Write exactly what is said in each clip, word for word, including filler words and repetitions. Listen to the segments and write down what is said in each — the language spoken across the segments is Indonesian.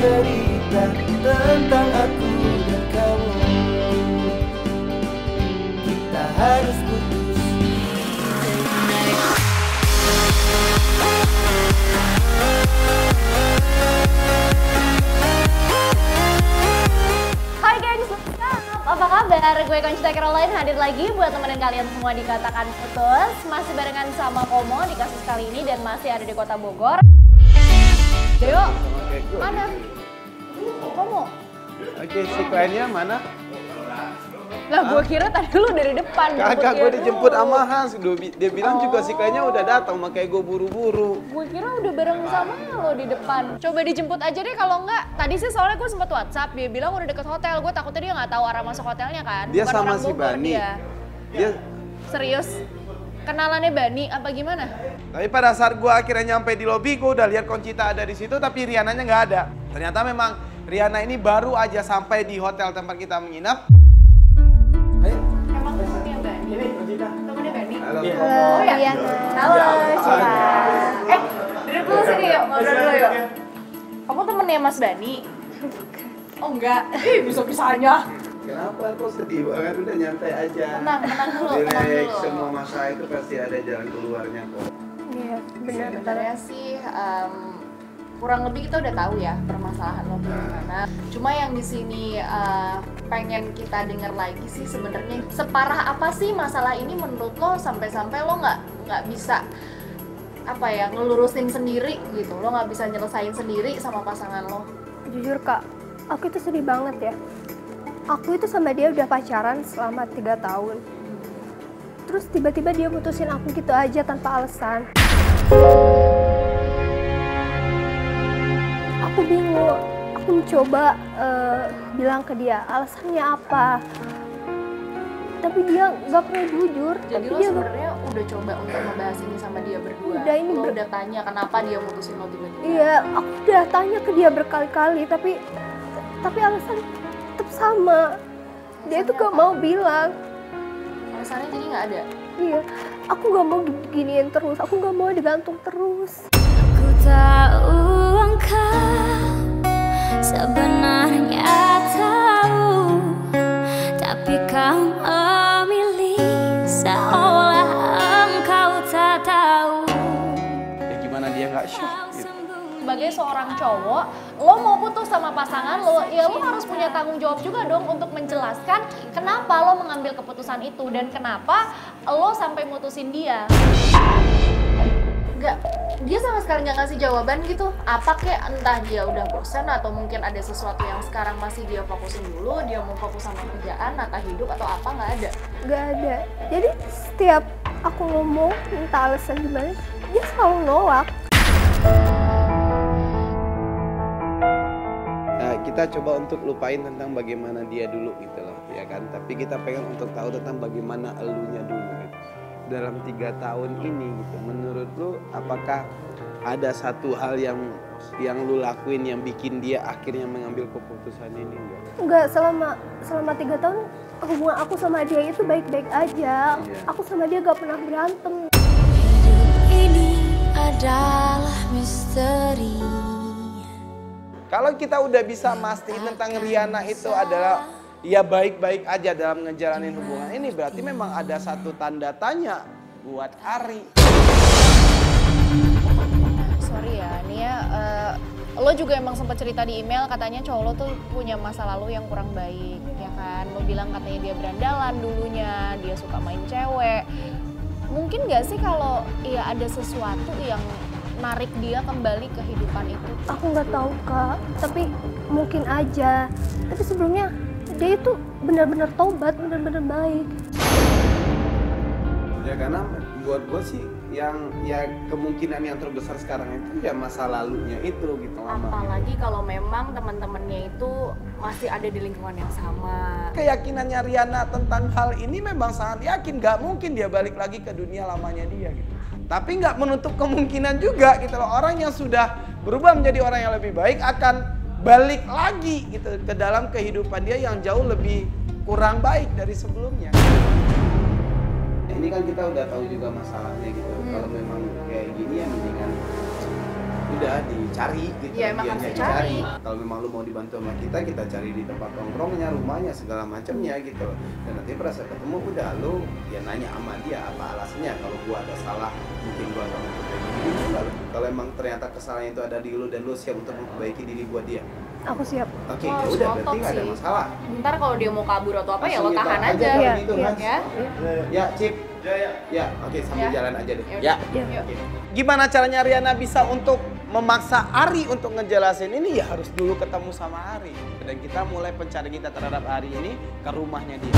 cerita tentang aku dan kamu. Kita harus putus. Hai guys, apa kabar? Gue Conchita Caroline hadir lagi buat temenin kalian semua di Katakan Putus. Masih barengan sama Komo di kasus kali ini dan masih ada di kota Bogor. Yo, mana? Komo. Oke, si kliennya mana? Lah, gue kira tadi lu dari depan. Kakak gue dijemput sama Hans. Dia bilang oh. juga si kliennya udah datang, makanya gue buru-buru. Gue kira udah bareng sama lo di depan. Coba dijemput aja deh kalau enggak. Tadi sih soalnya gue sempet WhatsApp, dia bilang udah deket hotel. Gue takutnya dia nggak tahu arah masuk hotelnya kan. Dia Bukan sama si Bani. Dia. dia serius. Kenalannya Bani apa gimana? Tapi pada saat gue akhirnya nyampe di lobi, gue udah lihat Conchita ada di situ, tapi Riananya nggak ada. Ternyata memang Riana ini baru aja sampai di hotel tempat kita menginap. Hey. Emang temennya Bani? Temennya Bani? Halo, Halo ya? Riana. Halo, Syah. Eh, duduk dulu sini yuk, ngobrol dulu yuk. Kamu temennya Mas Bani? Bukan. Oh enggak? Ih, bisa-bisanya. Kenapa kok sedih banget? Udah nyantai aja. Tenang, tenang dulu. Relax, semua masalah itu pasti ada jalan keluarnya kok. Iya, benar. Sebenarnya sih um, kurang lebih kita udah tahu ya permasalahan lo gimana. Cuma yang di sini uh, pengen kita dengar lagi sih sebenarnya separah apa sih masalah ini menurut lo sampai-sampai lo nggak nggak bisa apa ya ngelurusin sendiri gitu. Lo nggak bisa nyelesain sendiri sama pasangan lo. Jujur kak, aku itu sedih banget ya. Aku itu sama dia udah pacaran selama tiga tahun. Terus tiba-tiba dia putusin aku gitu aja tanpa alasan. Aku bingung. Aku mencoba uh, bilang ke dia alasannya apa. Tapi dia nggak pernah jujur. Jadi lo sebenarnya udah coba untuk membahas ini sama dia berdua. Udah ini lo ber... udah tanya kenapa dia putusin lo tiba-tiba. Iya, aku udah tanya ke dia berkali-kali. Tapi tapi alasan tetap sama, dia tuh gak mau bilang. Alasannya jadi gak ada? Iya, aku gak mau giniin terus, aku gak mau digantung terus. Aku tahu engkau sebenarnya tahu, tapi kau memilih seolah engkau tak tahu. Ya gimana dia gak shock? Sebagai seorang cowok, lo mau putus sama pasangan lo, ya lo harus punya tanggung jawab juga dong untuk menjelaskan kenapa lo mengambil keputusan itu dan kenapa lo sampai mutusin dia. Nggak, dia sama sekali nggak ngasih jawaban gitu. Apa kayak entah dia udah bosan atau mungkin ada sesuatu yang sekarang masih dia fokusin dulu, dia mau fokus sama kerjaan, atau hidup atau apa, nggak ada. Nggak ada. Jadi setiap aku ngomong minta alasan gimana, dia selalu nolak. Kita coba untuk lupain tentang bagaimana dia dulu gitu loh, ya kan? Tapi kita pengen untuk tahu tentang bagaimana elunya dulu gitu. Dalam tiga tahun ini gitu, menurut lu apakah ada satu hal yang yang lu lakuin yang bikin dia akhirnya mengambil keputusan ini? Enggak, enggak selama selama tiga tahun hubungan aku sama dia itu baik-baik aja. Yeah. Aku sama dia gak pernah berantem. Ini adalah misteri. Kalau kita udah bisa mastiin tentang Riana itu adalah ya baik-baik aja dalam ngejalanin hubungan ini, berarti memang ada satu tanda tanya buat Ari. Sorry ya, Nia, uh, lo juga emang sempat cerita di email katanya cowok lo tuh punya masa lalu yang kurang baik, ya kan? Lo bilang katanya dia berandalan dulunya, dia suka main cewek. Mungkin gak sih kalau ya ada sesuatu yang narik dia kembali ke kehidupan itu? Aku nggak tahu kak, tapi mungkin aja. Tapi sebelumnya dia itu benar-benar tobat, benar-benar baik. Ya karena buat gue sih yang ya kemungkinan yang terbesar sekarang itu ya masa lalunya itu gitu. Apalagi gitu. Kalau memang teman-temannya itu masih ada di lingkungan yang sama. Keyakinannya Riana tentang hal ini memang sangat yakin, nggak mungkin dia balik lagi ke dunia lamanya dia gitu. Tapi nggak menutup kemungkinan juga gitu loh, orang yang sudah berubah menjadi orang yang lebih baik akan balik lagi gitu ke dalam kehidupan dia yang jauh lebih kurang baik dari sebelumnya. Ini kan kita udah tahu juga masalahnya gitu. Hmm. Kalau memang kayak gini ya mendingan udah dicari gitu. Iya, emang harus dicari. Kalau memang lu mau dibantu sama kita, kita cari di tempat nongkrongnya, rumahnya, segala macamnya gitu. Dan nanti pas ketemu udah lu ya nanya sama dia apa alasannya. Kalau gua ada salah, mungkin gua akan memperbaiki diri gua. Kalau emang ternyata kesalahan itu ada di lu dan lu siap untuk memperbaiki diri gua dia. Aku siap. Oke, okay, oh, udah berarti nggak ada masalah. Ntar kalau dia mau kabur atau apa langsung ya lo tahan aja. aja. Ya, gitu, ya. Ya. ya, Cip. Ya, ya. ya oke okay, sambil ya. jalan aja deh. Ya. ya. ya. Okay. Gimana caranya Riana bisa untuk memaksa Ari untuk ngejelasin ini? Ya harus dulu ketemu sama Ari. Dan kita mulai pencarian kita terhadap Ari ini ke rumahnya dia.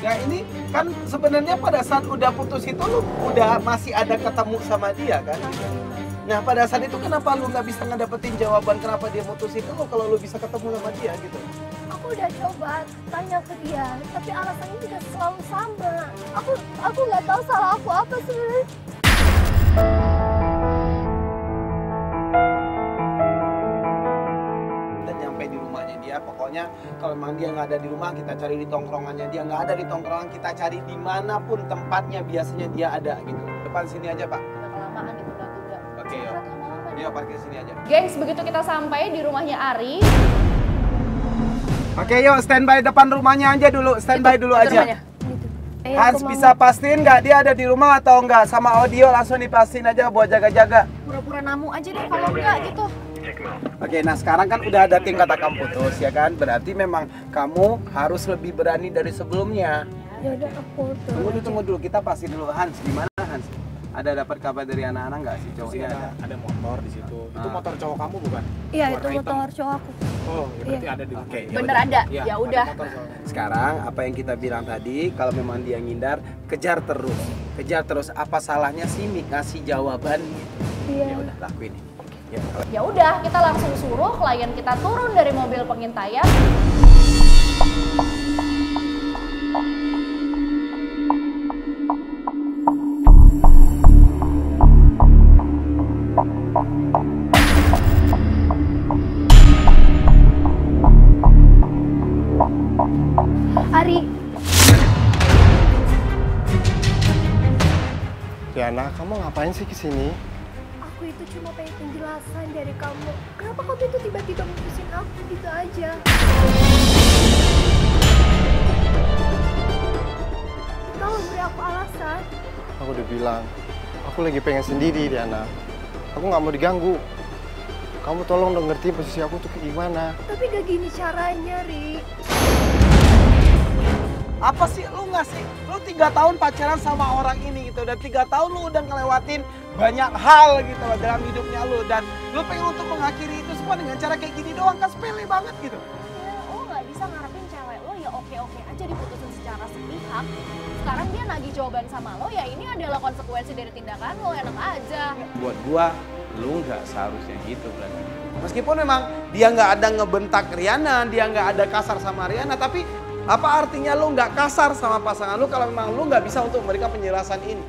Ya ini kan sebenarnya pada saat udah putus itu lu udah masih ada ketemu sama dia kan? Nah pada saat itu kenapa lu nggak bisa ngedapetin jawaban kenapa dia putus itu lu kalau lu bisa ketemu sama dia gitu? Aku udah coba tanya ke dia, tapi alasannya juga selalu sama. Aku aku nggak tahu salah aku apa sebenarnya. Pokoknya kalau memang dia nggak ada di rumah, kita cari di tongkrongannya. Dia nggak ada di tongkrongan, kita cari dimanapun tempatnya biasanya dia ada gitu. Depan sini aja Pak. Udah kelamaan itu udah udah. Oke yuk. Yuk parkir sini aja. Gengs, begitu kita sampai di rumahnya Ari. Oke yuk, standby depan rumahnya aja dulu. Standby dulu itu aja. Eh, Hans bisa pastiin nggak dia ada di rumah atau nggak? Sama audio langsung dipastiin aja buat jaga-jaga. Pura-pura namu aja deh kalau nggak gitu. Oke, nah sekarang kan udah ada tim Katakan Putus ya kan? Berarti memang kamu harus lebih berani dari sebelumnya. Ya udah aku tuh. Tunggu dulu, tunggu dulu. Kita pasti dulu Hans. Gimana Hans? Ada dapat kabar dari anak-anak nggak sih cowoknya? Ada. ada motor di situ. Ah. Itu motor cowok kamu bukan? Iya, itu motor cowok aku. Oh, ya berarti iya. ada di. Oke. Okay, Bener ya ada. Ya, ya udah. Sekarang apa yang kita bilang tadi, kalau memang dia ngindar, kejar terus. Kejar terus. Apa salahnya sih ngasih jawaban? Iya. Ya udah, lakuin. Ya udah, kita langsung suruh klien kita turun dari mobil pengintaian. Ari. Riana, kamu ngapain sih kesini? Aku itu cuma pengen penjelasan dari kamu. Kenapa kamu itu tiba-tiba memutusin aku gitu aja? Kamu beri aku alasan. Aku udah bilang, aku lagi pengen sendiri, Riana. Aku nggak mau diganggu. Kamu tolong dong ngerti posisi aku tuh kayak gimana. Tapi gak gini caranya, Ri. Apa sih lu nggak sih? Lu tiga tahun pacaran sama orang ini gitu, dan tiga tahun lu udah ngelewatin banyak hal gitu loh dalam hidupnya lu, dan lu pengen untuk mengakhiri itu semua dengan cara kayak gini doang, kan sepele banget gitu. Ya, lu nggak bisa ngarepin cewek lo ya oke-oke aja diputusin secara sepihak. Sekarang dia nagih jawaban sama lo, ya ini adalah konsekuensi dari tindakan lo, enak aja. Buat gua, lu nggak seharusnya gitu berarti. Meskipun memang dia nggak ada ngebentak Riana, dia nggak ada kasar sama Riana, tapi apa artinya lu nggak kasar sama pasangan lu kalau memang lu nggak bisa untuk memberikan penjelasan ini?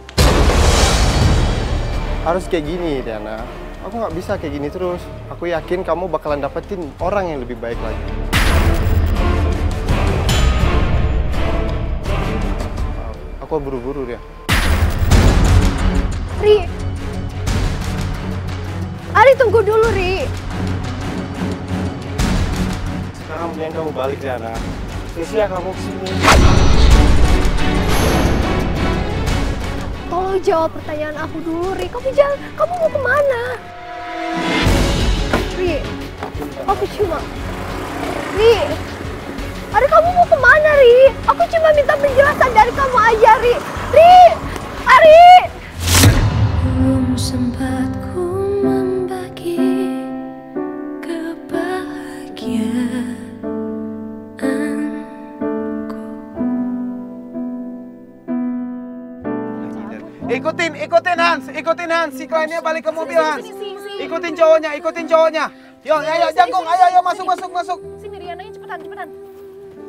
Harus kayak gini, Riana. Aku nggak bisa kayak gini terus. Aku yakin kamu bakalan dapetin orang yang lebih baik lagi. Aku buru-buru, ya. Ri! Ari, tunggu dulu, Ri! Sekarang mendingan kamu balik, Riana. Aisyah, kamu kesini. Tolong jawab pertanyaan aku dulu, Ri. Kamu jangan, kamu mau kemana? Ri, aku cuma... Ri, Ari, kamu mau kemana, Ri? Aku cuma minta penjelasan dari kamu aja, Ri. Ri, Ari! Belum sempat ku membagi kebahagiaan. Ikutin, ikutin Hans, ikutin Hans, si kliennya balik ke mobil Hans. Ikutin cowoknya, ikutin cowoknya. Yo, ayo Jangkung, ayo, ayo masuk, masuk, masuk. Sini Riana, cepetan, cepetan.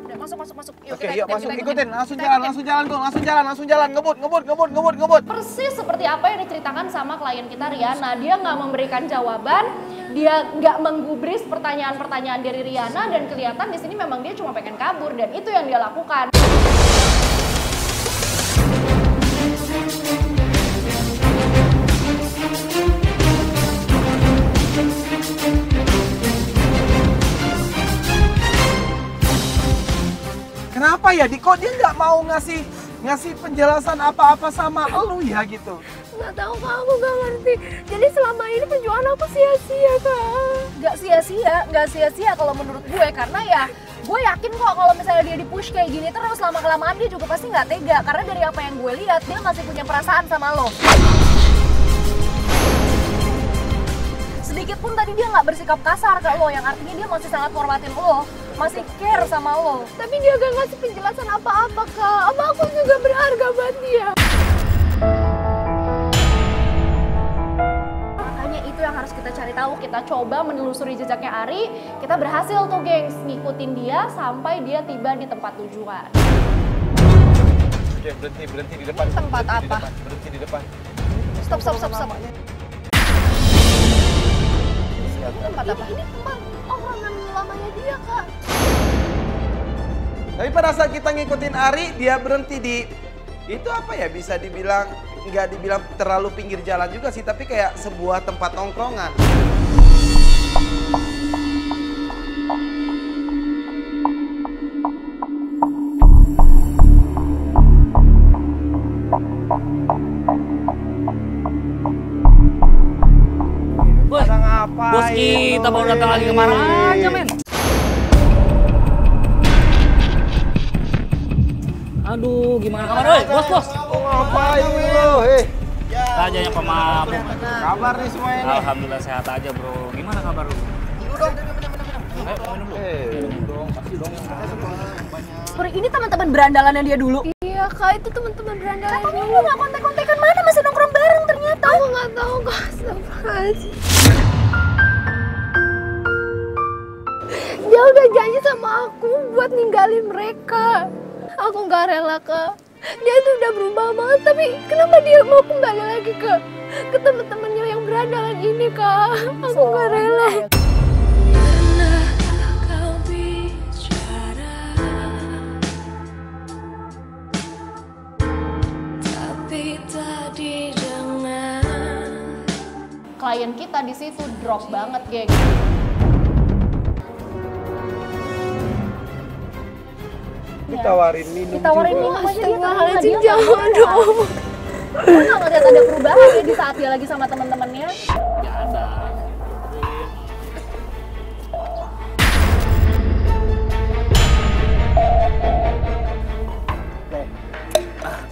Udah masuk, masuk, masuk. Oke, yuk masuk, ikutin, langsung jalan, langsung jalan, Gung, langsung jalan, langsung jalan, ngebut, ngebut, ngebut, ngebut, ngebut. Persis seperti apa yang diceritakan sama klien kita Riana, dia nggak memberikan jawaban, dia nggak menggubris pertanyaan-pertanyaan dari Riana, dan kelihatan di sini memang dia cuma pengen kabur dan itu yang dia lakukan. kenapa ya, Dik? Kok dia nggak mau ngasih ngasih penjelasan apa-apa sama elu ya gitu? Nggak tahu, kamu nggak ngerti. Jadi selama ini penjualan aku sia-sia, Kak. Nggak sia-sia, nggak sia-sia kalau menurut gue. Karena ya, gue yakin kok kalau misalnya dia dipush kayak gini terus, lama-kelamaan dia juga pasti nggak tega. Karena dari apa yang gue lihat, dia masih punya perasaan sama lo. Sedikit pun tadi dia nggak bersikap kasar ke lo, yang artinya dia masih sangat hormatin lo, masih care sama lo. Tapi dia gak ngasih penjelasan apa-apa, Kak. Apa aku juga berharga buat dia. Makanya itu yang harus kita cari tahu. Kita coba menelusuri jejaknya Ari. Kita berhasil tuh, gengs, ngikutin dia sampai dia tiba di tempat tujuan. Oke, berhenti, berhenti di depan. Tempat berhenti apa? Di depan. Berhenti di depan. Stop, stop, stop, stop. Ini tempat apa? Ini, ini tempat orang lamanya dia, Kak. Tapi pada saat kita ngikutin Ari, dia berhenti di... Itu apa ya, bisa dibilang, nggak dibilang terlalu pinggir jalan juga sih, tapi kayak sebuah tempat nongkrongan. Bos, bos kita baru datang lagi kemana aja, men. Aduh, gimana kabar, woi? Bos, bos. Oh, ngapain lu? Eh. Aja yang pemaham. Kabar nih semua ini. Alhamdulillah sehat aja, Bro. Gimana kabar lu? Minum dong, minum, minum. Ayo, minum dulu. Eh, minum dong, kasih dong. Banyak. Ini teman-teman berandalannya dia dulu. Iya, Kak, itu teman-teman berandalannya. Katanya lu enggak kontak-kontakan, mana masih nongkrong bareng ternyata. Aku enggak tahu, Kak. Astagfirullahalazim. Dia udah janji sama aku buat ninggalin mereka. Aku nggak rela, Kak. Dia itu udah berubah banget, tapi kenapa dia mau kembali lagi ke ke temen-temennya yang berandalan ini, Kak? Aku nggak rela. Klien kita di situ drop banget, geng. Ditawarin minum, ditawarin juga. Minum aja dia tahan aja, jangan dong. Lo gak ngeliat ada perubahan ya di saat dia lagi sama temen-temennya? Gak ada.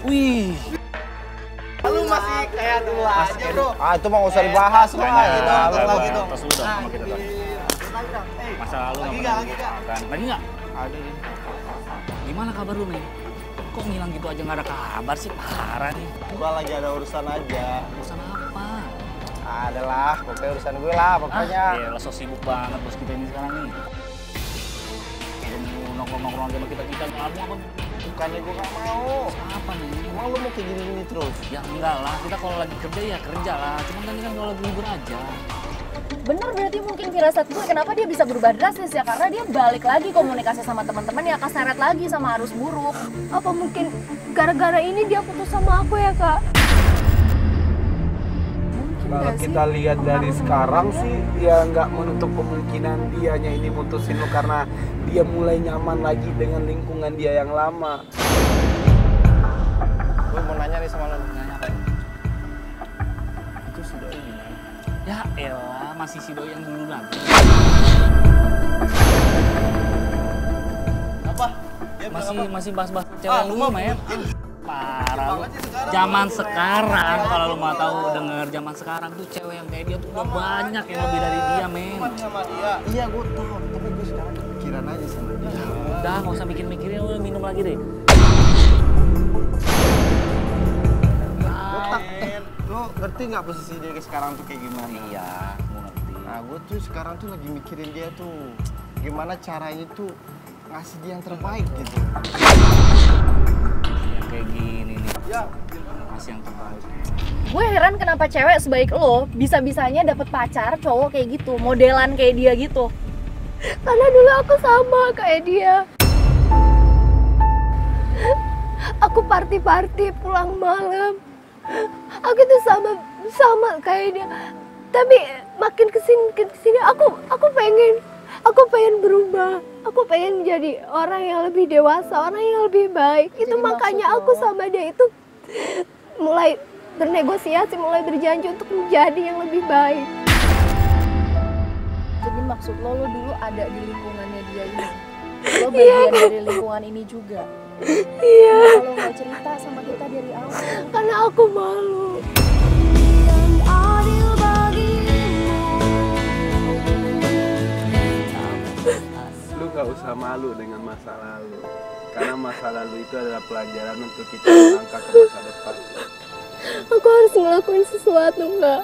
Wih. Lu masih kayak dulu aja, Bro. Ah, itu mah gak usah dibahas. Lu gak gitu, atas lagi dong. Atas lu dong sama kita dong. Masa lalu gak pernah dimakan. Lagi gak? Ada nih. Gimana kabar lu, men? Kok ngilang gitu aja nggak ada kabar sih? Parah nih. Gua lagi ada urusan aja. Urusan apa? Adalah, pokoknya urusan gue lah, pokoknya. Ah, iya, so sibuk banget bos kita ini sekarang nih. Mau nongkrong-nongkrong sama kita-kita, kamu apa? Bukannya gue nggak mau. Apa nih? Emang lu mau kayak gini-gini terus? Ya enggak lah, kita kalau lagi kerja ya kerja lah. Cuman kan ini kan kalau lagi libur aja. Bener, berarti mungkin firasat gue kenapa dia bisa berubah drastis ya, karena dia balik lagi komunikasi sama teman-teman ya, keseret lagi sama arus buruk. Apa mungkin gara-gara ini dia putus sama aku ya, Kak? Kalau kita lihat dari sekarang sih, dia nggak menutup kemungkinan dianya ini putusin lo karena dia mulai nyaman lagi dengan lingkungan dia yang lama. Gue mau nanya nih sama lo. Nanya apa? Itu sudah gimana? Ya elah, masih si doi yang dulu lagi. Apa? Ya, masih apa? Masih bahas-bahas cewek ah, dulu, Maya. Parah. Zaman sekarang, kalau lu mau tahu denger, zaman sekarang tuh cewek yang kayak dia tuh udah banyak yang lebih dari dia, men. Iya, gue tahu, tapi gue sekarang kepikiran aja sama dia. Udah, nggak usah mikir-mikirin, lu minum lagi deh. Lu ngerti nggak posisi dia sekarang tuh kayak gimana? Iya. Nah, gue tuh sekarang tuh lagi mikirin dia tuh gimana caranya tuh ngasih dia yang terbaik gitu. Ya, kayak gini nih. Ya, ngasih yang terbaik. Gue heran kenapa cewek sebaik lo bisa-bisanya dapet pacar cowok kayak gitu, modelan kayak dia gitu. Karena dulu aku sama kayak dia. Aku party-party pulang malam. Aku tuh sama sama kayak dia. Tapi makin kesini, kesini aku aku pengen Aku pengen berubah. Aku pengen jadi orang yang lebih dewasa, orang yang lebih baik. Itu jadi makanya aku sama dia itu mulai bernegosiasi, mulai berjanji untuk menjadi yang lebih baik. Jadi maksud lo, lo dulu ada di lingkungannya dia ini? Lo bagian dari lingkungan ini juga? Iya. Kalau mau cerita sama kita dari awal? Karena aku malu. Lu gak usah malu dengan masa lalu, karena masa lalu itu adalah pelajaran untuk kita melangkah ke masa depan. Aku harus ngelakuin sesuatu, Kak.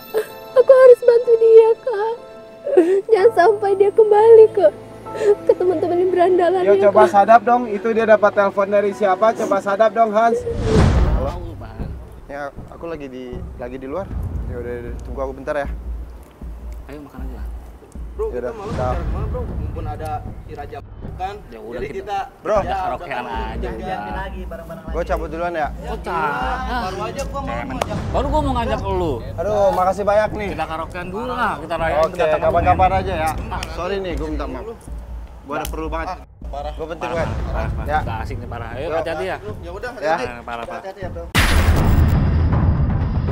Aku harus bantu dia, Kak. Jangan sampai dia kembali ke ke teman-teman yang berandalan. Yo, ya, coba Kak. Sadap dong, itu dia dapat telepon dari siapa? Coba sadap dong, Hans. Halo, Bang. Ya, aku lagi di lagi di luar. Ya udah, tunggu aku bentar ya. Ayo makan aja. Bro, ya kita malu bicara kemana, bro? Mumpun ada Iraja bukan, ya udah jadi kita... Bro, ya, karaokean aja. Gue cabut duluan ya? Kocak. Baru aja gue mau ngajak. Baru gue mau ngajak lu. Aduh, makasih banyak nih. Kita karaokean dulu lah, kita rayain. Oke, kapan-kapan aja ya. Sorry nih, gue minta maaf. Gue ada perlu banget. Parah. Gue penting banget. Parah, parah. Gak asik nih, parah. Ayo, hati-hati ya. Ya udah, hati-hati ya, bro.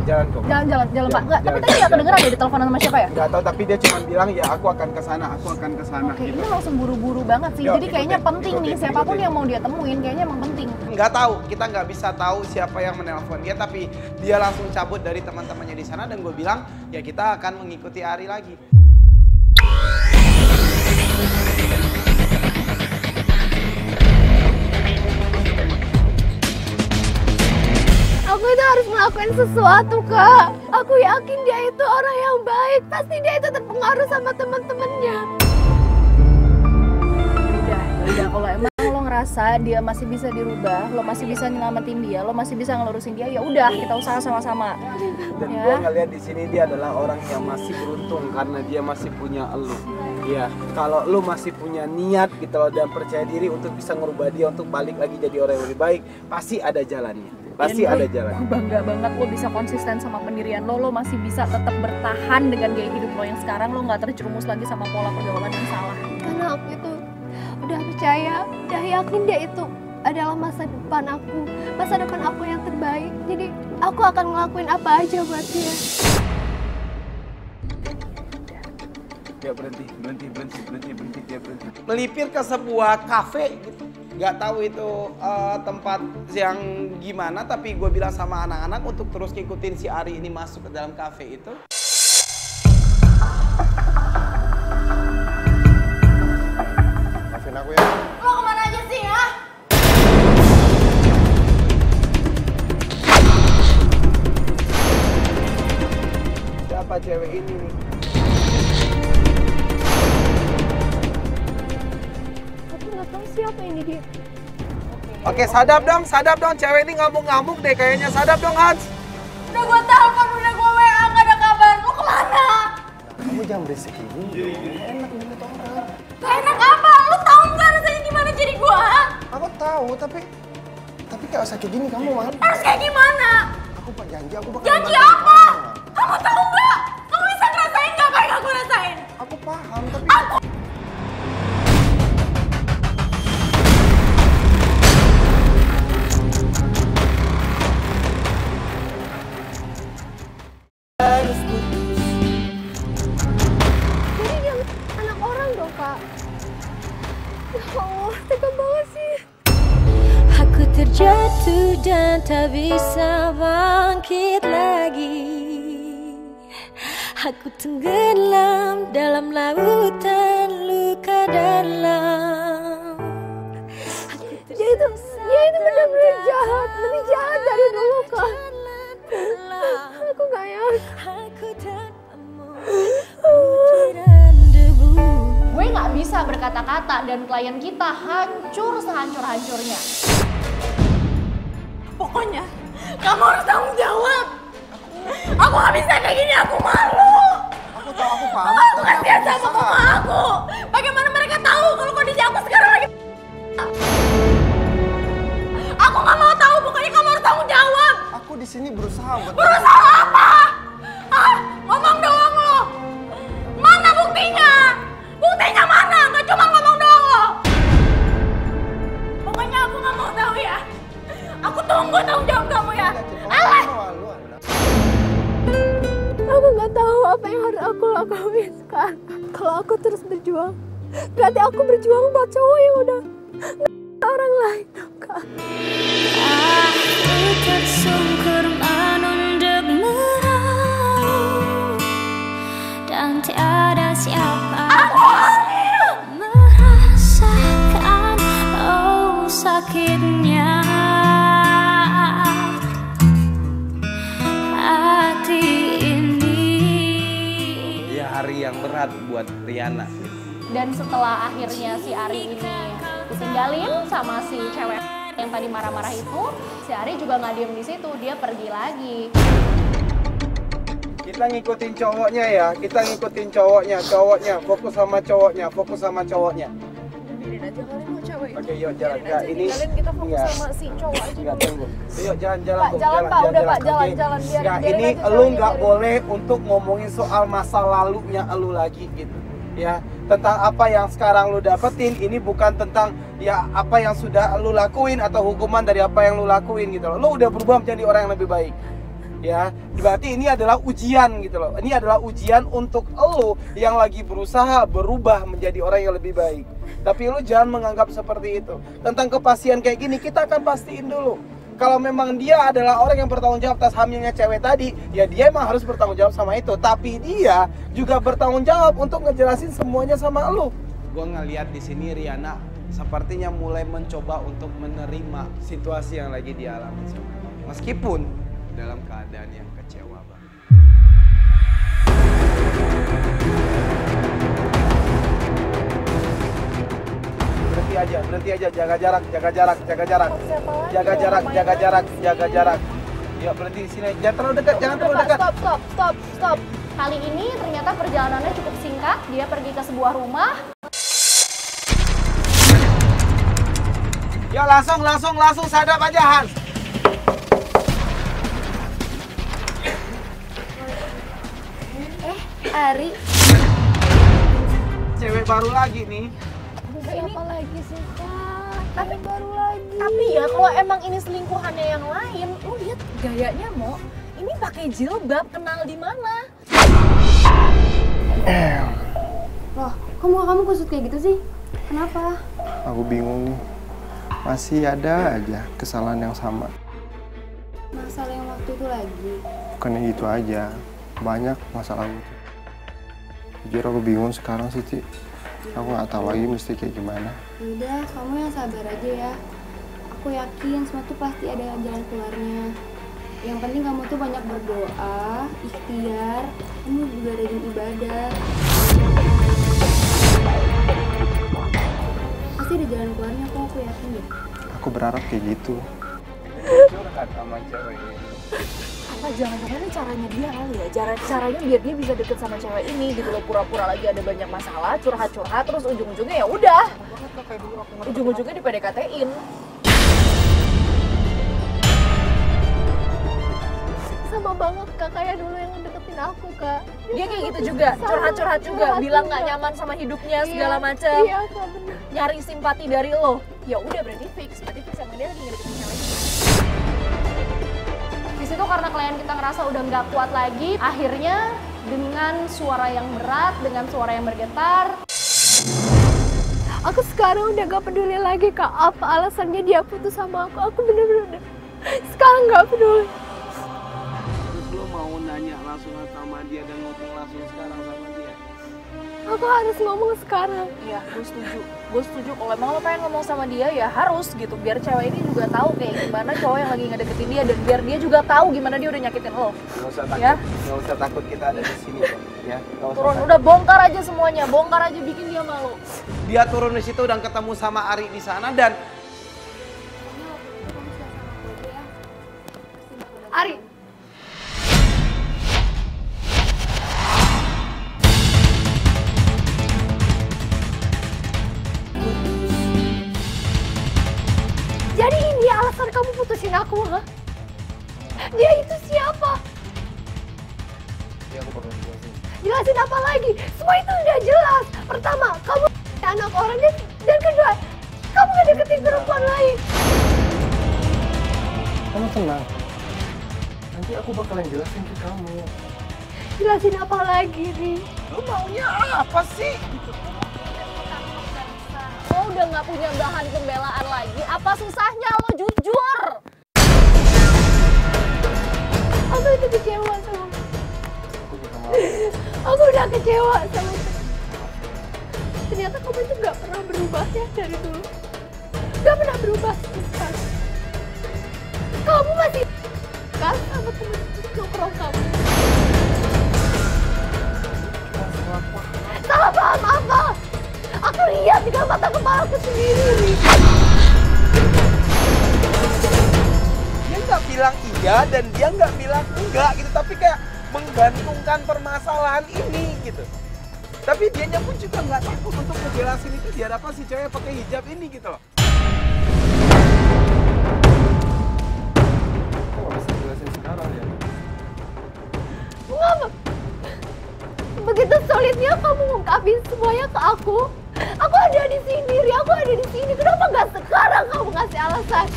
Jalan kok. Jalan-jalan, jalan Pak. Enggak, tapi tadi enggak kedengeran ya di teleponan sama siapa ya? Enggak tahu, tapi dia cuma bilang ya aku akan ke sana, aku akan ke sana. Oke, gitu. Ini langsung buru-buru banget sih. Yo, jadi ikutin, kayaknya penting ikutin, nih ikutin, siapapun ikutin. Yang mau dia temuin kayaknya emang penting. Enggak tahu, kita nggak bisa tahu siapa yang menelpon dia, tapi dia langsung cabut dari teman-temannya di sana dan gue bilang, ya kita akan mengikuti Ari lagi. Aku itu harus melakukan sesuatu, Kak. Aku yakin dia itu orang yang baik. Pasti dia itu terpengaruh sama teman-temannya. Udah, udah. Kalau emang lo ngerasa dia masih bisa dirubah, lo masih bisa nyelamatin dia, lo masih bisa ngelurusin dia, ya udah, kita usaha sama-sama. Dan ya. Gue ngeliat di sini dia adalah orang yang masih beruntung karena dia masih punya elu. Iya, kalau lu masih punya niat gitu loh dan percaya diri untuk bisa ngerubah dia untuk balik lagi jadi orang yang lebih baik, pasti ada jalannya. Pasti dan ada gue, jalannya. Gue bangga banget lo bisa konsisten sama pendirian lo, lo masih bisa tetap bertahan dengan gaya hidup lo yang sekarang, lo nggak terjerumus lagi sama pola pergaulan yang salah. Karena aku itu udah percaya, udah yakin dia itu adalah masa depan aku, masa depan aku yang terbaik. Jadi aku akan ngelakuin apa aja buat dia. Ya berhenti, berhenti, berhenti, berhenti, berhenti, dia berhenti. Melipir ke sebuah kafe gitu. Gak tahu itu uh, tempat yang gimana, tapi gue bilang sama anak-anak untuk terus ngikutin si Ari ini masuk ke dalam kafe itu. Maafin aku ya. Lo kemana aja sih ya? Siapa cewek ini nih? Siapa ini dia? Oke, sadap dong, sadap dong. Cewek ini ngamuk-ngamuk deh kayaknya. Sadap dong, Hans. Udah gue telepon, udah gue W A, nggak ada kabar. Lu kemana? Kamu jangan berisik ini. Gak enak ini tuh orang. Gak enak apa? Lu tahu nggak rasanya gimana jadi gue? Aku tahu, tapi tapi kayak usah kayak gini kamu, Hans. Harus kayak gimana? Aku pak janji, aku bakal. Janji apa? Kamu tahu nggak? Kamu bisa ngerasain nggak apa yang aku rasain? Aku paham, tapi. Aku... Jatuh dan tak bisa bangkit lagi. Aku tenggelam dalam lautan luka dalam. Dia itu, dia itu benar-benar jahat, lebih jahat dari dulu, Kak. Aku gak yakin. Gue gak bisa berkata-kata dan klien kita hancur sehancur-hancurnya. Pokoknya, kamu harus tanggung jawab. Aku gak bisa kayak gini, aku malu. Aku tahu, aku paham. Aku kasihan sama mama aku. Bagaimana mereka tahu kalau kondisi aku sekarang lagi... Aku gak mau tahu, pokoknya kamu harus tanggung jawab. Aku di sini berusaha buat... Berusaha apa? Ah, ngomong doang lo. Mana buktinya? Buktinya mana? kan. Kalau aku terus berjuang, berarti aku berjuang buat cowok yang udah nggak orang lain, kan. Aku tersungkur menunduk meraung, dan tiada siapa merasakan oh sakitnya. Yang berat buat Riana. Dan setelah akhirnya si Ari ini ditinggalin sama si cewek yang tadi marah-marah itu, si Ari juga nggak diem di situ, dia pergi lagi. Kita ngikutin cowoknya ya, kita ngikutin cowoknya, cowoknya, fokus sama cowoknya, fokus sama cowoknya. Biarin aja kali mau cewek. Oke, yuk jalan. Biarin aja ini. Kalian kita fokus enggak sama si cowok aja. Enggak, tunggu. Yuk jalan-jalan. Pak, jalan Pak, udah Pak, jalan-jalan. Biarin. Ini elu nggak boleh untuk ngomongin soal masa lalunya elu lagi gitu. Ya, tentang apa yang sekarang lu dapetin ini bukan tentang ya apa yang sudah lu lakuin atau hukuman dari apa yang lu lakuin gitu loh. Lu udah berubah menjadi orang yang lebih baik. Ya, berarti ini adalah ujian gitu loh. Ini adalah ujian untuk elu yang lagi berusaha berubah menjadi orang yang lebih baik. Tapi lu jangan menganggap seperti itu. Tentang kepastian kayak gini, kita akan pastiin dulu. Kalau memang dia adalah orang yang bertanggung jawab atas hamilnya cewek tadi, ya dia emang harus bertanggung jawab sama itu. Tapi dia juga bertanggung jawab untuk ngejelasin semuanya sama elu. Gue ngeliat di sini Riana sepertinya mulai mencoba untuk menerima situasi yang lagi dialami. Meskipun dalam keadaan yang kecewa banget. Berhenti aja, berhenti aja, jaga jarak, jaga jarak, jaga jarak. Jaga jarak, jaga jarak, jaga jarak. Ya berhenti di sini, jangan terlalu dekat, jangan terlalu dekat. Stop, stop, stop, stop. Kali ini ternyata perjalanannya cukup singkat, dia pergi ke sebuah rumah. Ya langsung, langsung, langsung sadap aja Hans. Ari, cewek baru lagi nih. Bukan ini apa lagi sih Kak? Tapi baru lagi. Tapi ya kalau emang ini selingkuhannya yang lain, lu lihat gayanya Mo. Ini pakai jilbab, kenal di mana? Loh, kok muka kamu kusut kayak gitu sih? Kenapa? Aku bingung nih. Masih ada aja kesalahan yang sama. Masalah yang waktu itu lagi. Bukannya gitu aja, banyak masalah itu. Jujur aku bingung sekarang sih, Ci. Aku nggak tahu lagi mesti kayak gimana. Udah, kamu yang sabar aja ya. Aku yakin semua tuh pasti ada jalan keluarnya. Yang penting kamu tuh banyak berdoa, ikhtiar, kamu juga rajin ibadah. Pasti ada jalan keluarnya kok, aku yakin ya. Aku berharap kayak gitu. Curhat sama cewek ini. Apa jangan-jangan ini caranya dia kali ya, cara caranya biar dia bisa deket sama cewek ini gitu loh, pura-pura lagi ada banyak masalah, curhat-curhat, terus ujung-ujungnya ya udah, ujung-ujungnya di P D K T-in. Sama banget kakaknya dulu yang deketin aku Kak. Dia, dia kayak gitu juga, curhat-curhat juga, curhat bilang nggak nyaman sama hidupnya iya, segala macam, iya, nyari simpati dari lo, ya udah berarti fix, berarti fix sama dia lagi deketin cewek. Itu karena klien kita ngerasa udah nggak kuat lagi, akhirnya dengan suara yang berat, dengan suara yang bergetar. Aku sekarang udah nggak peduli lagi Kak, apa alasannya dia putus sama aku, aku bener-bener sekarang nggak peduli. Terus lo mau nanya langsung sama dia dan ngomong langsung sekarang sama dia? Aku harus ngomong sekarang. Iya, gue setuju. Gue setuju kalau emang lo pengen ngomong sama dia ya harus gitu. Biar cewek ini juga tahu kayak gimana cowok yang lagi ngedeketin dia. Dan biar dia juga tahu gimana dia udah nyakitin lo. Gak usah takut, ya? Gak usah takut kita ada di sini kok. Ya, gak usah turun, takut. Udah bongkar aja semuanya. Bongkar aja bikin dia malu. Dia turun di situ dan ketemu sama Ari di sana dan... Ari! Putusin aku, ha? Dia itu siapa? Ya, aku bakal jelasin. Jelasin apa lagi? Semua itu udah jelas. Pertama, kamu anak orang dan, dan kedua, kamu gak deketin perempuan lain. Kamu tenang. Nanti aku bakalan jelasin ke kamu. Jelasin apa lagi, Ri? Lu maunya apa sih? Lo udah gak punya bahan pembelaan lagi, apa susahnya lo jujur? Aku itu kecewa sama Aku udah kecewa sama ternyata kamu itu gak pernah berubah ya dari dulu. Gak pernah berubah sekarang. Kamu masih kan sama temen-temen nongkrong kamu. Salah paham apa? Aku lihat di dalam mata kepala aku sendiri. Dia nggak bilang iya dan dia nggak bilang enggak gitu, tapi kayak menggantungkan permasalahan ini gitu. Tapi dianya pun juga nggak takut untuk ngejelasin itu di hadapan si cewek pakai hijab ini gitu loh. Kok nggak bisa jelasin sekarang ya? Mama, begitu sulitnya kamu ngungkapin semuanya ke aku. Aku ada di sini, Ri, aku ada di sini. Kenapa nggak sekarang kamu ngasih alasan?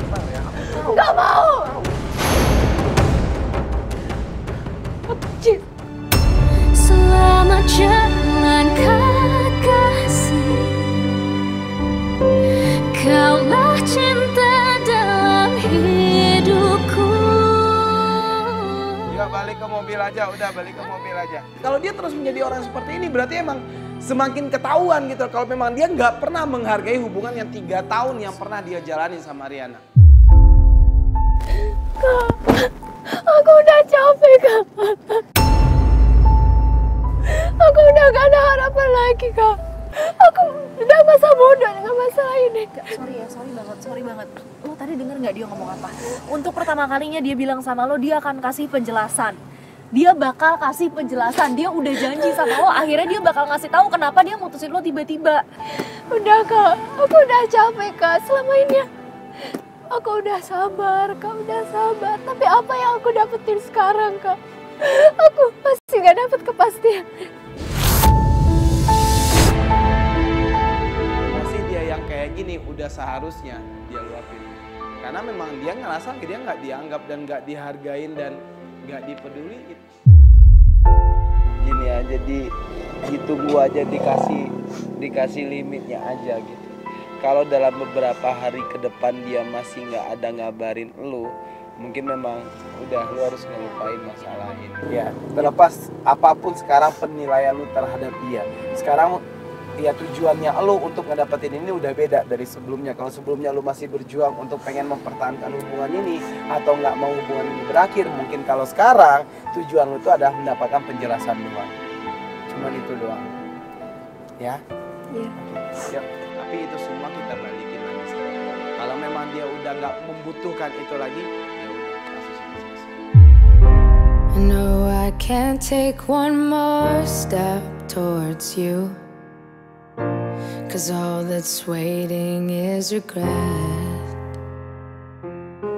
Bentar ya, aku tahu. Nggak mau! Aku selamat jalan kekasih, kaulah cinta dalam hidupku. Ya balik ke mobil aja, udah balik ke mobil aja. Kalau dia terus menjadi orang seperti ini berarti emang semakin ketahuan gitu. Kalau memang dia nggak pernah menghargai hubungan yang tiga tahun yang pernah dia jalani sama Riana. Kak, aku udah capek kak. Aku udah gak ada harapan lagi, Kak. Aku udah masa bodoh dengan masalah ini. Kak, sorry ya, sorry banget, sorry banget. Lo tadi denger gak dia ngomong apa? Untuk pertama kalinya dia bilang sama lo, dia akan kasih penjelasan. Dia bakal kasih penjelasan, dia udah janji sama lo. Akhirnya dia bakal ngasih tahu kenapa dia mutusin lo tiba-tiba. Udah, Kak. Aku udah capek, Kak. Selama ini aku udah sabar, Kak. Udah sabar. Tapi apa yang aku dapetin sekarang, Kak? Aku masih gak dapet kepastian. Masih dia yang kayak gini udah seharusnya dia luapin. Karena memang dia ngerasa dia nggak dianggap dan nggak dihargain dan nggak dipeduliin. Gini aja di ditunggu aja dikasih dikasih limitnya aja gitu. Kalau dalam beberapa hari ke depan dia masih nggak ada ngabarin lu, mungkin memang udah lu harus ngelupain masalah ini. Ya, terlepas apapun sekarang penilaian lu terhadap dia. Sekarang ya tujuannya lu untuk ngedapetin ini udah beda dari sebelumnya. Kalau sebelumnya lu masih berjuang untuk pengen mempertahankan hubungan ini atau nggak mau hubungan ini berakhir, mungkin kalau sekarang tujuan lu itu adalah mendapatkan penjelasan doang. Cuman itu doang. Ya? Iya. Siap. Tapi itu semua kita balikin lagi sekarang. Kalau memang dia udah nggak membutuhkan itu lagi, I know I can't take one more step towards you, 'cause all that's waiting is regret.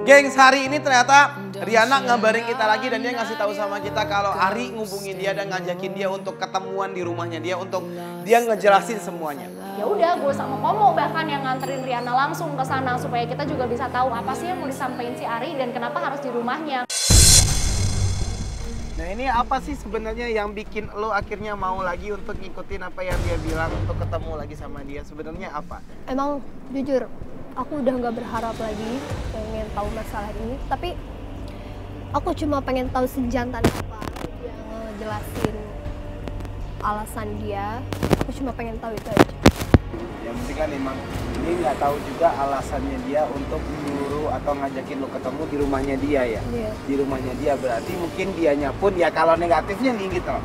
Gengs, hari ini ternyata Riana ngabarin kita lagi dan dia ngasih tahu sama kita kalau Ari ngubungin dia dan ngajakin dia untuk ketemuan di rumahnya dia untuk dia ngejelasin semuanya. Ya udah, gue sama Komo bahkan yang nganterin Riana langsung ke sana supaya kita juga bisa tahu apa sih yang mau disampaikan si Ari dan kenapa harus di rumahnya. Nah ini apa sih sebenarnya yang bikin lo akhirnya mau lagi untuk ngikutin apa yang dia bilang untuk ketemu lagi sama dia? Sebenarnya apa? Emang jujur, aku udah nggak berharap lagi pengen tahu masalah ini. Tapi aku cuma pengen tahu sejantan apa yang ngejelasin alasan dia. Aku cuma pengen tahu itu aja. Ya mesti kan emang ini nggak tahu juga alasannya dia untuk atau ngajakin lo ketemu di rumahnya dia ya, yeah. Di rumahnya dia berarti mungkin dianya pun ya kalau negatifnya nih gitu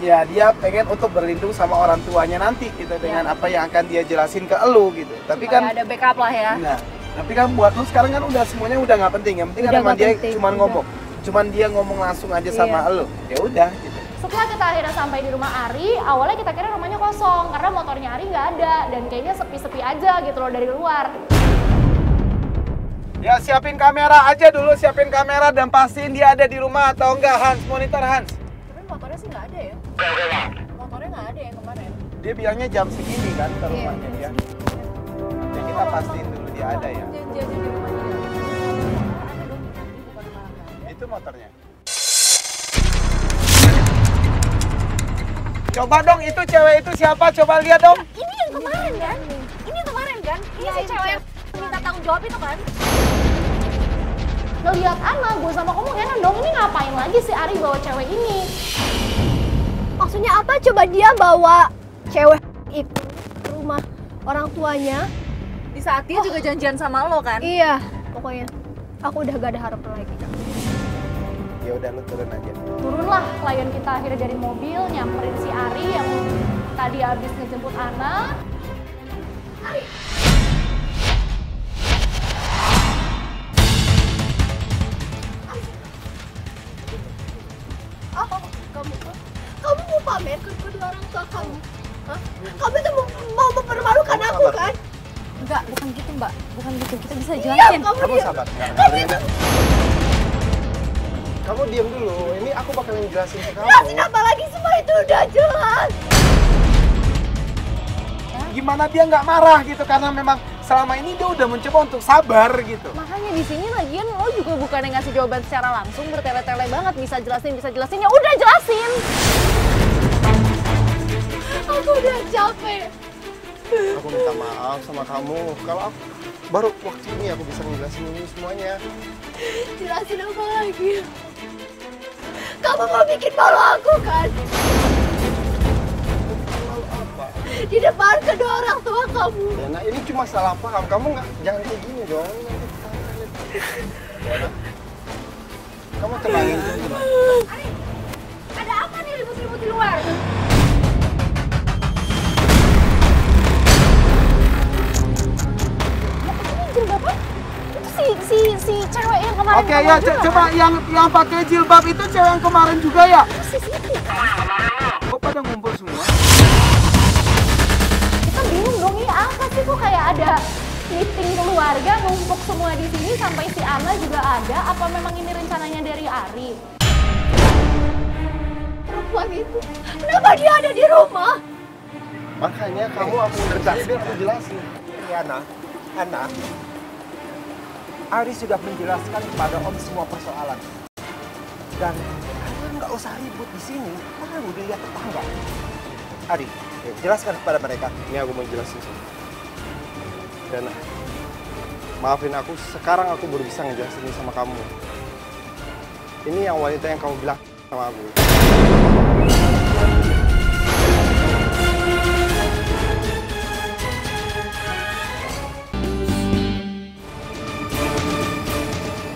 ya dia pengen untuk berlindung sama orang tuanya nanti gitu, yeah. Dengan apa yang akan dia jelasin ke elu gitu, tapi supaya kan ada backup lah ya. Nah tapi kan buat lo sekarang kan udah semuanya udah nggak penting, yang penting udah kan emang dia penting, cuman udah. ngomong cuman dia ngomong langsung aja sama yeah. Elu ya udah gitu. Setelah kita akhirnya sampai di rumah Ari, awalnya kita kira rumahnya kosong karena motornya Ari nggak ada dan kayaknya sepi-sepi aja gitu loh dari luar. Ya siapin kamera aja dulu, siapin kamera dan pastiin dia ada di rumah atau enggak. Hans, monitor Hans. Tapi motornya sih nggak ada ya? Motornya nggak ada yang kemarin. Dia bilangnya jam segini kan ke rumahnya dia. Jadi kita pastiin dulu dia ada ya. Itu motornya. Coba dong, itu cewek itu siapa? Coba lihat dong. Ya, ini yang kemarin kan? Ini yang kemarin kan? Ini ya, si cewek yang minta tanggung jawab itu kan? Lo lihat Ana, gue sama kamu enak dong. Ini ngapain lagi si Ari bawa cewek ini? Maksudnya apa? Coba dia bawa cewek itu ke rumah orang tuanya. Di saat dia oh. juga janjian sama lo kan? Iya, pokoknya. Aku udah gak ada harapan lagi. Ya udah, lu turun aja. Turunlah klien kita akhirnya dari mobil, nyamperin si Ari yang tadi habis ngejemput Ana. Ari! Oh, kamu, kamu mau pamerkan kedua orang tua kamu? Hah? Kamu itu mau, mau mempermalukan aku kan? Enggak, bukan gitu mbak, bukan gitu, kita bisa jelasin. Diam, kamu, kamu sabar, kamu itu... Kamu diam dulu, ini aku bakalan jelasin ke kamu. Jelasin apa lagi? Semua itu udah jelas. Gimana dia nggak marah gitu, karena memang selama ini dia udah mencoba untuk sabar gitu. Makanya di sini lagian lo juga bukan yang ngasih jawaban secara langsung, bertele-tele banget. Bisa jelasin, bisa jelasin, ya udah jelasin. Aku udah capek. Aku minta maaf sama kamu, kalau aku... Baru waktu ini aku bisa ngejelasin ini semuanya. Jelasin apa lagi? Kamu mau bikin malu aku kan? Bikin malu apa? Di depan kedua orang tua kamu. Nah ini cuma salah paham. Kamu nggak, jangan kayak gini dong. Diana, kamu tenangin dulu. Ari, ada apa nih ribut-ribut di luar? Si, si cewek yang kemarin. Oke ya, coba yang yang pakai jilbab itu cewek yang kemarin juga ya. Si Siti. Kok pada ngumpul semua? Kita bingung dong, ini apa sih kok kayak ada meeting keluarga ngumpul semua di sini sampai si Ana juga ada. Apa memang ini rencananya dari Ari? Perempuan itu, kenapa dia ada di rumah? Makanya kamu aku jelasin, aku jelasin. Riana, Ana. Ari sudah menjelaskan kepada Om semua persoalan. Dan kalian nggak usah ribut di sini, karena udah lihat tetangga. Ari, ya, jelaskan kepada mereka. Ini aku mau jelasin semua. Dan maafin aku, sekarang aku baru bisa ngejelasin ini sama kamu. Ini yang wanita yang kamu bilang sama aku.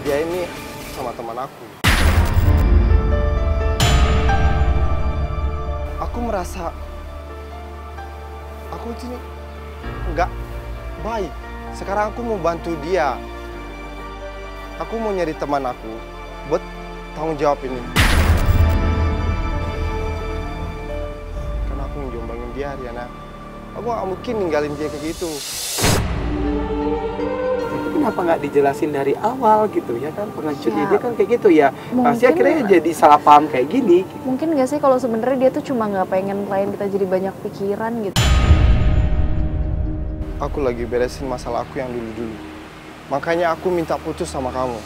Dia ini sama teman aku. Aku merasa aku ini nggak baik. Sekarang aku mau bantu dia. Aku mau nyari teman aku buat tanggung jawab ini. Karena aku ngejombangin dia, Riana. Aku nggak mungkin ninggalin dia kayak gitu. Kenapa nggak dijelasin dari awal gitu ya kan, pengecualian ya, dia kan kayak gitu ya mungkin, pasti akhirnya jadi salah paham kayak gini. Mungkin nggak sih kalau sebenarnya dia tuh cuma nggak pengen klien kita jadi banyak pikiran gitu. Aku lagi beresin masalah aku yang dulu-dulu, makanya aku minta putus sama kamu.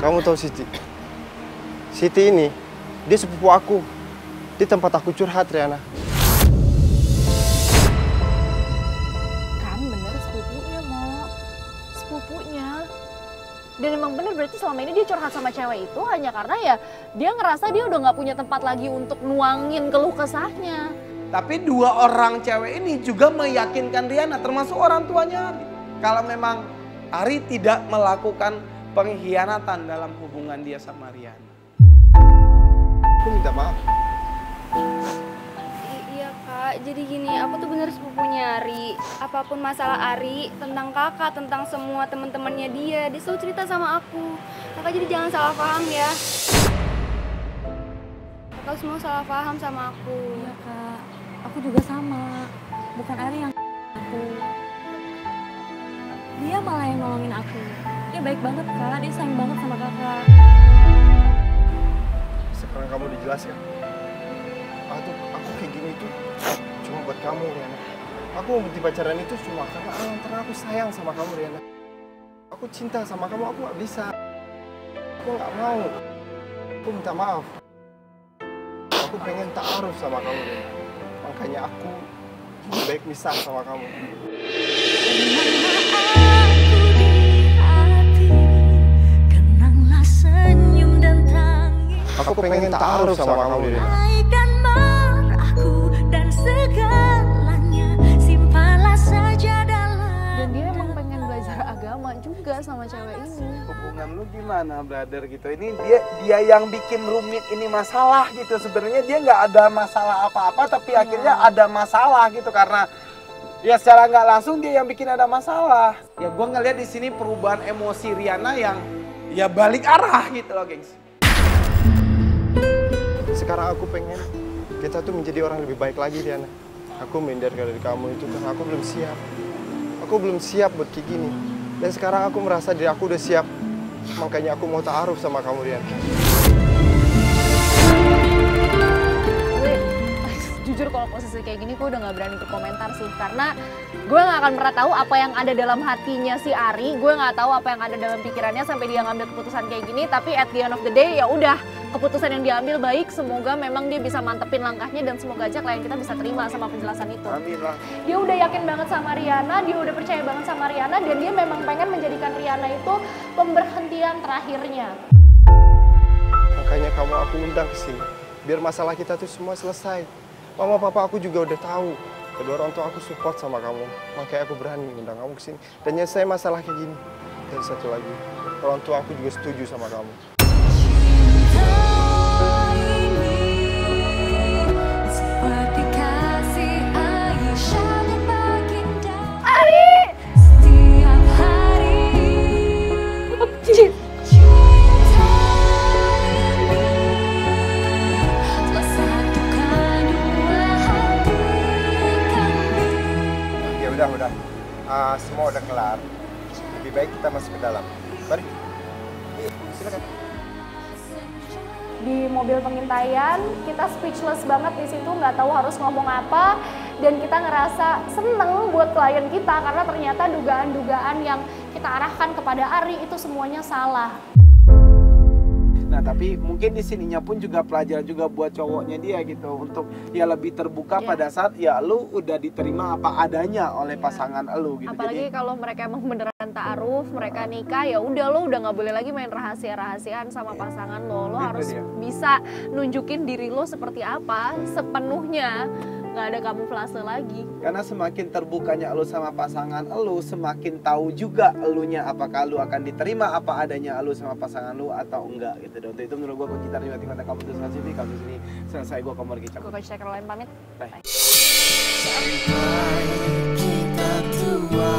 Kamu tahu Siti? Siti ini dia sepupu aku, di tempat aku curhat Riana. Dan emang bener berarti selama ini dia curhat sama cewek itu hanya karena ya dia ngerasa dia udah nggak punya tempat lagi untuk nuangin keluh kesahnya. Tapi dua orang cewek ini juga meyakinkan Riana, termasuk orang tuanya Ari, kalau memang Ari tidak melakukan pengkhianatan dalam hubungan dia sama Riana. Aku minta maaf. Iya kak, jadi gini, aku tuh bener sepupunya Ari. Apapun masalah Ari, tentang kakak, tentang semua teman-temannya dia, dia selalu cerita sama aku. Kakak jadi jangan salah paham ya. Kakak semua salah paham sama aku. Iya kak, aku juga sama. Bukan Ari yang aku. Dia malah yang nolongin aku. Dia baik banget kak, dia sayang banget sama kakak. Sekarang kamu dijelaskan. Aku, aku kayak gini tuh cuma buat kamu Riana. Aku berhenti pacaran itu cuma karena antara aku sayang sama kamu Riana. Aku cinta sama kamu, aku gak bisa. Aku gak mau. Aku minta maaf. aku pengen ta'aruf sama kamu, Riana. Makanya aku baik misah sama kamu. Aku pengen ta'aruf sama, sama kamu, Riana. Dan dia emang pengen belajar agama juga sama cewek ini. Hubungan lu gimana, brother, gitu? Ini dia dia yang bikin rumit ini masalah gitu. Sebenarnya dia nggak ada masalah apa-apa, tapi hmm. akhirnya ada masalah gitu karena ya secara nggak langsung dia yang bikin ada masalah. Ya gue ngeliat di sini perubahan emosi Riana yang ya balik arah gitu loh, gengs. Sekarang aku pengen kita tuh menjadi orang lebih baik lagi, Riana. Aku minder dari kamu itu karena aku belum siap. Aku belum siap buat kayak gini. Dan sekarang aku merasa diri aku udah siap. Makanya aku mau ta'aruf sama kamu, Riana. Gue, jujur kalau posisi kayak gini gue udah gak berani berkomentar sih. Karena gue gak akan pernah tahu apa yang ada dalam hatinya si Ari. Gue gak tahu apa yang ada dalam pikirannya sampai dia ngambil keputusan kayak gini. Tapi at the end of the day ya udah. Keputusan yang diambil baik, semoga memang dia bisa mantepin langkahnya dan semoga aja klien kita bisa terima sama penjelasan itu. Amin lah. Dia udah yakin banget sama Riana, dia udah percaya banget sama Riana dan dia memang pengen menjadikan Riana itu pemberhentian terakhirnya. Makanya kamu aku undang ke sini, biar masalah kita tuh semua selesai. Mama papa aku juga udah tahu, kedua orang tua aku support sama kamu, makanya aku berani undang kamu ke sini dan nyelesain masalah kayak gini. Dan satu lagi, orang tua aku juga setuju sama kamu. Uh, semua udah kelar, lebih baik kita masuk ke dalam. Mari, silakan. Di mobil pengintaian, kita speechless banget di situ, nggak tahu harus ngomong apa, dan kita ngerasa seneng buat klien kita karena ternyata dugaan-dugaan yang kita arahkan kepada Ari itu semuanya salah. Nah, tapi mungkin di sininya pun juga pelajaran juga buat cowoknya dia gitu untuk ya lebih terbuka yeah. pada saat ya lu udah diterima apa adanya oleh yeah. pasangan lu gitu. Apalagi jadi, kalau mereka emang beneran ta'aruf, mereka nikah, ya udah lu udah nggak boleh lagi main rahasia-rahasiaan sama yeah. pasangan lo. Lo gitu harus dia. bisa nunjukin diri lo seperti apa sepenuhnya. Nggak ada kamuflase lagi. Karena semakin terbukanya elu sama pasangan elu, semakin tahu juga elunya apakah elu akan diterima apa adanya elu sama pasangan elu atau enggak gitu. Dan untuk itu menurut gue kita juga tinggal kamu putus sama Siti. Kamu disini selesai gue kamu lagi cakap. Gue Conchita Caroline pamit. Bye. Sampai kita tua,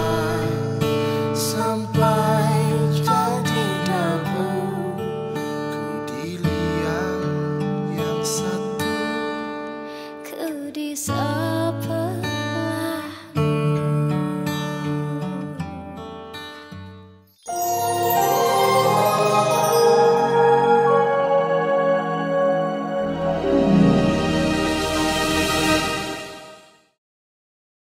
sampai jadi dagu, ku dilihat yang satu. So